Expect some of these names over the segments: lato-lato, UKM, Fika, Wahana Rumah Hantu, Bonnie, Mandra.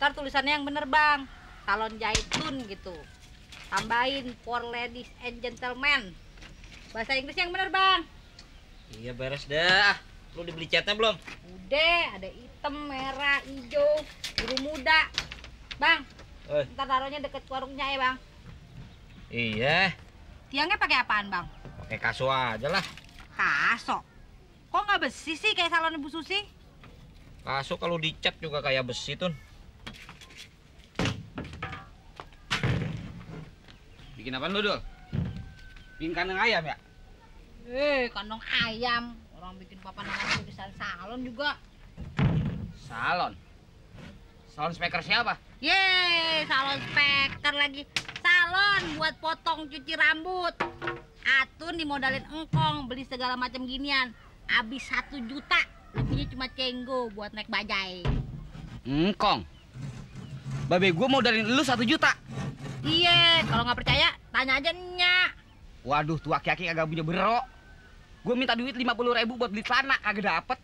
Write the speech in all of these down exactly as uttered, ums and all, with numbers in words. Ntar tulisannya yang bener bang, salon Zaitun gitu. Tambahin for ladies and gentlemen. Bahasa Inggris yang bener bang. Iya beres dah. Lu dibeli catnya belum? Udah, ada hitam, merah, hijau, biru muda. Bang, oi, ntar taruhnya deket warungnya ya bang. Iya. Tiangnya pakai apaan bang? Pakai kaso aja lah. Kaso? Kok nggak besi sih kayak salon Ibu Susi? Kaso kalau dicat juga kayak besi Tun. Bikin apaan lu, Dul? Bikin kandang ayam ya? Eh, kandang ayam. Orang bikin papan ayam tulisan salon juga. Salon? Salon speaker siapa? Yeay, salon speaker lagi. Salon buat potong cuci rambut. Atun dimodalin engkong, beli segala macam ginian. Habis satu juta, lebihnya cuma cenggo buat naik bajai. Engkong? Babe gue modalin lu satu juta? Iya, kalau nggak percaya tanya aja nyak. Waduh, tua aki-aki kagak punya berok. Gue minta duit lima puluh ribu buat beli celana, kagak dapet.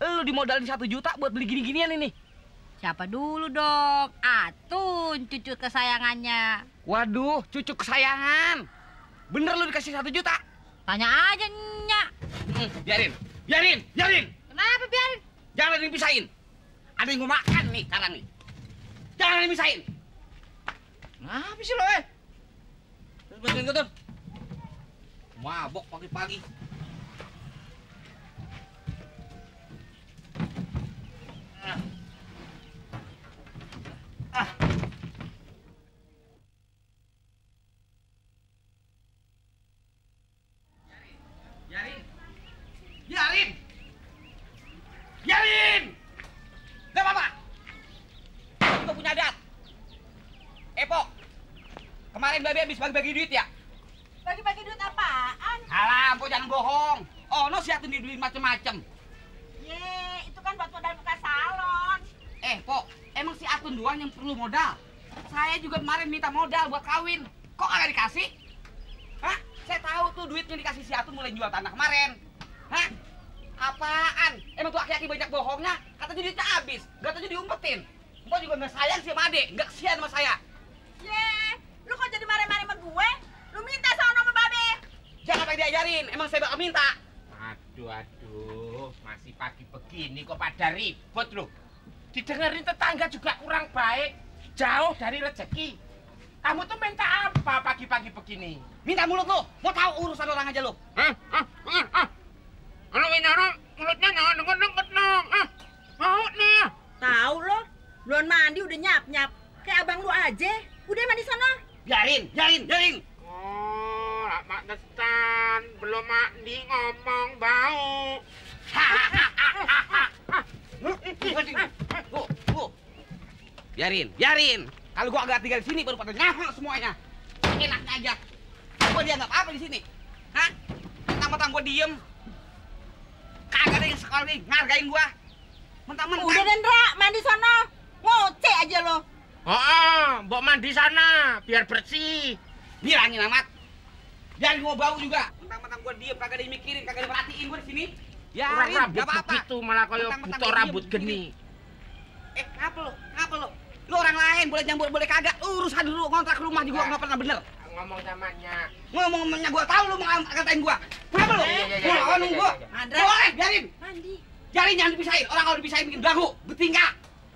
Lu dimodalin satu juta buat beli gini-ginian ini. Siapa dulu dong? Atun, cucu kesayangannya. Waduh, cucu kesayangan. Bener lu dikasih satu juta? Tanya aja nyak. Hmm, biarin, biarin, biarin. Kenapa biarin? Jangan dipisahin. Ada yang mau makan nih, sekarang nih. Jangan dipisahin. Kenapa sih lo eh? Terus bantuin gue tuh. Mabok pagi-pagi. Ah. Ah. Biarin. Biarin. Biarin. Gak apa-apa. Gue punya adat. Epo, kemarin babe habis bagi-bagi duit ya? Bagi-bagi duit apaan? Alah, Empo jangan bohong. Oh, no si Atun dibeliin macem-macem. Ye, itu kan buat modal buka salon. Eh, Po, emang si Atun doang yang perlu modal? Saya juga kemarin minta modal buat kawin. Kok agak dikasih? Hah? Saya tahu tuh duitnya dikasih si Atun mulai jual tanah kemarin. Hah? Apaan? Emang tuh aki-aki banyak bohongnya? Katanya duitnya habis, katanya diumpetin. Empo juga nggak sayang sih sama adek, nggak kesian sama saya. Yeay, lu kok jadi marah-marah sama gue? Lu minta sama nomor babe? Jangan pakai diajarin, emang saya bakal minta. Aduh, aduh, masih pagi begini kok pada ribut lu. Didengerin tetangga juga kurang baik, jauh dari rezeki. Kamu tuh minta apa pagi-pagi begini? Minta mulut lu, mau tahu urusan orang aja lu. Eh, eh, eh, eh. Kalau minta orang, mulutnya jangan deket-deket dong. Eh, mau nih. Tahu lo, belum mandi udah nyap-nyap. Kayak abang lu aja. Udah mandi sana. Biarin, biarin, biarin. Oh, lama kesan. Belum mandi ngomong bau. Biarin, biarin. Kalau gua agak tinggal di sini baru pada nyahol semuanya. Enaknya aja. Gua dianggap apa di sini? Hah? Mentang-mentang gua diem. Kagak ada yang sekolah nih ngargain gua. Mentang-mentang. Udah Dendra, mandi sana. Ngoceh aja lo. Oh, oh, mbok mandi sana, biar bersih. Bilangin amat. Jangan gua bau juga. Mentang-mentang gua diem, kagak dimikirin, kagak diperhatiin gua di sini. Ya, rambut begitu malah koyo butuh rambut geni. Eh, ngapa lo? Ngapa lo? Lo orang lain boleh jambul, boleh kagak. Urusan dulu ngontrak rumah juga enggak pernah bener. Ngomong samanya. Ngomong namanya gua tahu lu mau ngatain gua. Ngapa lo? Gua lawan gua. Boleh, biarin. Mandi. Biarin jangan dipisahin. Orang kalau dipisahin bikin belagu, bertingkah.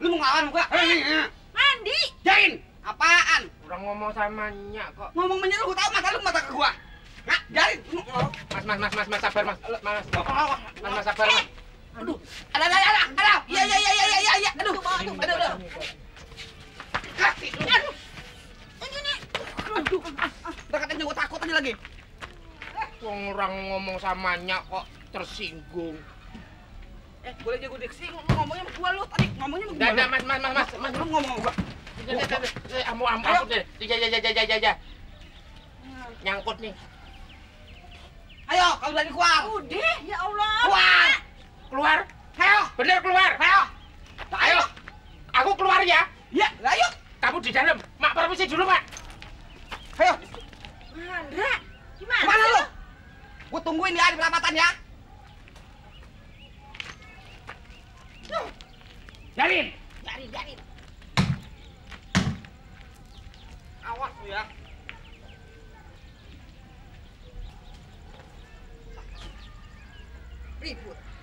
Lu mau ngelawan gua? Mandi! Jain! Apaan? Orang ngomong sama nyak kok. Ngomong menyeru, gua tau mata lu mata ke gua. Nah, jain! Mas, mas, mas, mas, mas, sabar mas. Mas, mas, mas, sabar mas. Aduh, ada, ada, ada, ada. Iya, iya, iya, iya, iya, iya. Aduh, aduh, aduh, aduh. Kasih, aduh. Ini, ini. Aduh, berkatanya gua takut aja lagi. Orang ngomong sama nyak kok tersinggung. Eh, boleh aja gue diksi, ngomongnya sama gua lu tadi, ngomongnya sama gua. Enggak, mas, mas, mas, mas, mas, lu ngomong sama gua. Ambo, ambo, aku deh. Jaja, jaja, jaja, jaja. Nyangkut nih. Ayo, kalau berani keluar. Udah, ya Allah. Keluar. Keluar. Ayo. Bener keluar. Ayo. Ayo. Aku keluar ya. Ya, ayo. Kamu di dalam. Mak, permisi dulu, Mak. Ayo. Mandra, gimana? Gimana lu? Gue tungguin ya di perapatan ya. Jarin, jarin, jarin. ya. Ribut.